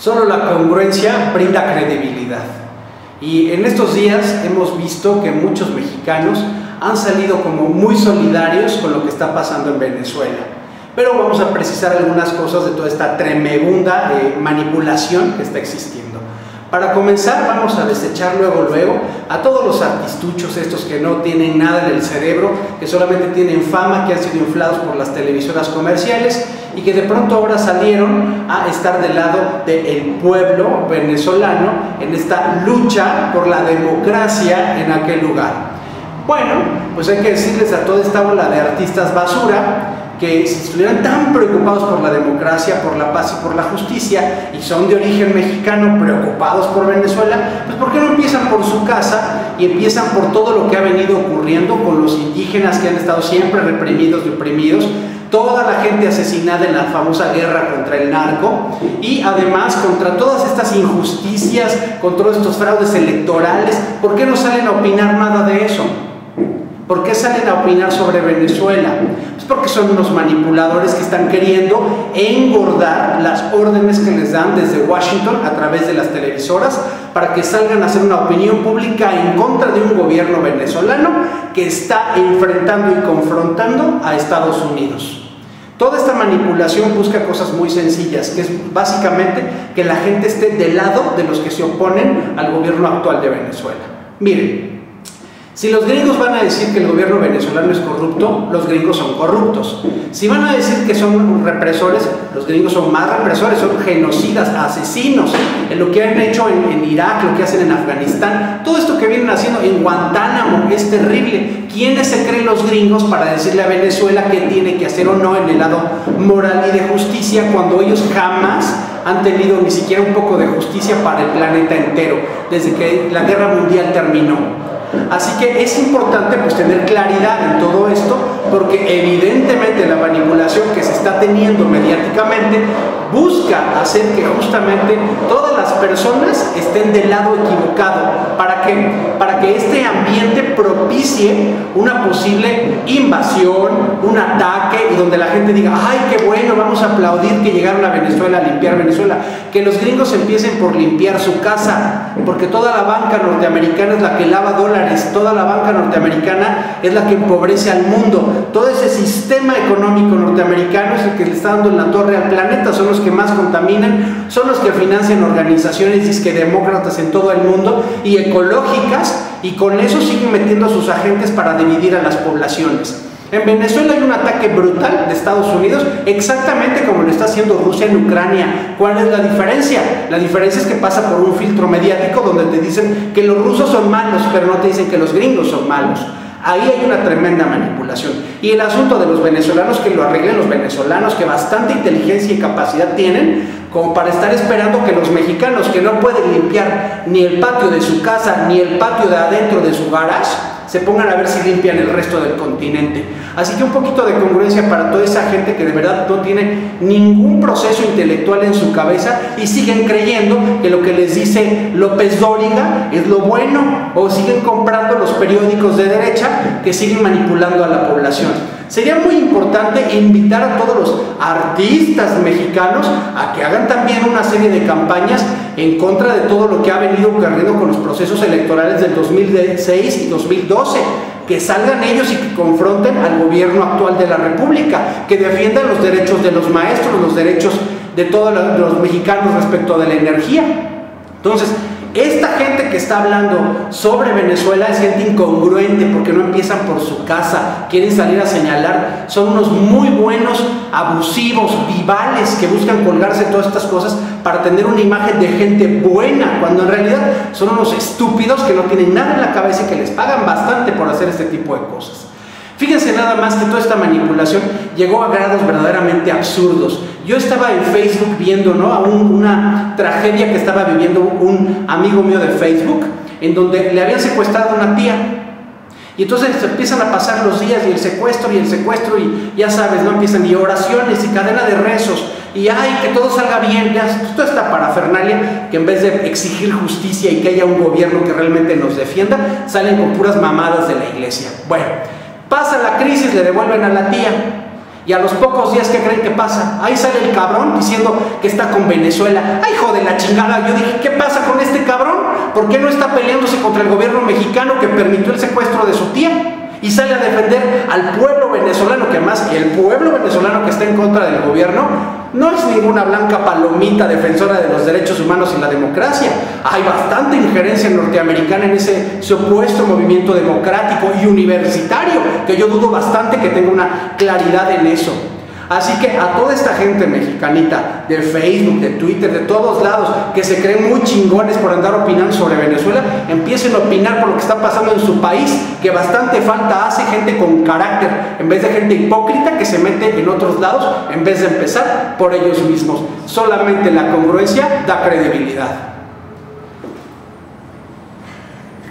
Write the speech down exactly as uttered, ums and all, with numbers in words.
Solo la congruencia brinda credibilidad. Y en estos días hemos visto que muchos mexicanos han salido como muy solidarios con lo que está pasando en Venezuela. Pero vamos a precisar algunas cosas de toda esta tremebunda eh, manipulación que está existiendo. Para comenzar, vamos a desechar luego luego a todos los artistuchos estos que no tienen nada en el cerebro, que solamente tienen fama, que han sido inflados por las televisoras comerciales y que de pronto ahora salieron a estar del lado del pueblo venezolano en esta lucha por la democracia en aquel lugar. Bueno, pues hay que decirles a toda esta bola de artistas basura que si estuvieran tan preocupados por la democracia, por la paz y por la justicia, y son de origen mexicano, preocupados por Venezuela, pues ¿por qué no empiezan por su casa y empiezan por todo lo que ha venido ocurriendo con los indígenas que han estado siempre reprimidos y oprimidos, toda la gente asesinada en la famosa guerra contra el narco, y además contra todas estas injusticias, con todos estos fraudes electorales? ¿Por qué no salen a opinar nada de eso? ¿Por qué salen a opinar sobre Venezuela? Pues porque son unos manipuladores que están queriendo engordar las órdenes que les dan desde Washington a través de las televisoras para que salgan a hacer una opinión pública en contra de un gobierno venezolano que está enfrentando y confrontando a Estados Unidos. Toda esta manipulación busca cosas muy sencillas, que es básicamente que la gente esté del lado de los que se oponen al gobierno actual de Venezuela. Miren, si los gringos van a decir que el gobierno venezolano es corrupto, los gringos son corruptos. Si van a decir que son represores, los gringos son más represores, son genocidas, asesinos. Lo que han hecho en, en Irak, lo que hacen en Afganistán, todo esto que vienen haciendo en Guantánamo es terrible. ¿Quiénes se creen los gringos para decirle a Venezuela qué tiene que hacer o no en el lado moral y de justicia cuando ellos jamás han tenido ni siquiera un poco de justicia para el planeta entero, desde que la guerra mundial terminó? Así que es importante pues tener claridad en todo esto, porque evidentemente la manipulación que se está teniendo mediáticamente busca hacer que justamente todas las personas estén del lado equivocado. ¿Para qué? Para que este ambiente propicie una posible invasión, un ataque, y donde la gente diga, ¡ay, qué bueno! Vamos a aplaudir que llegaron a Venezuela a limpiar Venezuela. Que los gringos empiecen por limpiar su casa, porque toda la banca norteamericana es la que lava dólares, toda la banca norteamericana es la que empobrece al mundo. Todo ese sistema económico norteamericano es el que le está dando en la torre al planeta. Son los que más contaminan, son los que financian organizaciones disque demócratas en todo el mundo y ecológicas, y con eso siguen metiendo a sus agentes para dividir a las poblaciones. En Venezuela hay un ataque brutal de Estados Unidos, exactamente como lo está haciendo Rusia en Ucrania. ¿Cuál es la diferencia? La diferencia es que pasa por un filtro mediático donde te dicen que los rusos son malos, pero no te dicen que los gringos son malos. Ahí hay una tremenda manipulación. Y el asunto de los venezolanos, que lo arreglen los venezolanos, que bastante inteligencia y capacidad tienen como para estar esperando que los mexicanos, que no pueden limpiar ni el patio de su casa, ni el patio de adentro de su garage, se pongan a ver si limpian el resto del continente. Así que un poquito de congruencia para toda esa gente que de verdad no tiene ningún proceso intelectual en su cabeza y siguen creyendo que lo que les dice López Dóriga es lo bueno, o siguen comprando los periódicos de derecha que siguen manipulando a la población. Sería muy importante invitar a todos los artistas mexicanos a que hagan también una serie de campañas en contra de todo lo que ha venido ocurriendo con los procesos electorales del dos mil seis y dos mil doce. Que salgan ellos y que confronten al gobierno actual de la República, que defiendan los derechos de los maestros, los derechos de todos los mexicanos respecto de la energía. Entonces, esta gente que está hablando sobre Venezuela es gente incongruente, porque no empiezan por su casa, quieren salir a señalar, son unos muy buenos, abusivos, vivales, que buscan colgarse todas estas cosas para tener una imagen de gente buena, cuando en realidad son unos estúpidos que no tienen nada en la cabeza y que les pagan bastante por hacer este tipo de cosas. Fíjense nada más que toda esta manipulación llegó a grados verdaderamente absurdos. Yo estaba en Facebook viendo, ¿no?, a un, una tragedia que estaba viviendo un amigo mío de Facebook, en donde le habían secuestrado a una tía. Y entonces empiezan a pasar los días y el secuestro y el secuestro y ya sabes, ¿no? Empiezan y oraciones y cadena de rezos. Y ay, que todo salga bien, ya, toda esta parafernalia que en vez de exigir justicia y que haya un gobierno que realmente nos defienda, salen con puras mamadas de la iglesia. Bueno, pasa la crisis, le devuelven a la tía. y a los pocos días, ¿qué creen que pasa? Ahí sale el cabrón diciendo que está con Venezuela. ¡Ay, hijo de la chingada! Yo dije, ¿qué pasa con este cabrón? ¿Por qué no está peleándose contra el gobierno mexicano que permitió el secuestro de su tía? Y sale a defender al pueblo venezolano, que más el pueblo venezolano que está en contra del gobierno no es ninguna blanca palomita defensora de los derechos humanos y la democracia. Hay bastante injerencia norteamericana en ese, ese opuesto movimiento democrático y universitario, que yo dudo bastante que tenga una claridad en eso. Así que a toda esta gente mexicanita de Facebook, de Twitter, de todos lados, que se creen muy chingones por andar opinando sobre Venezuela, empiecen a opinar por lo que está pasando en su país, que bastante falta hace gente con carácter, en vez de gente hipócrita que se mete en otros lados, en vez de empezar por ellos mismos. Solamente la congruencia da credibilidad.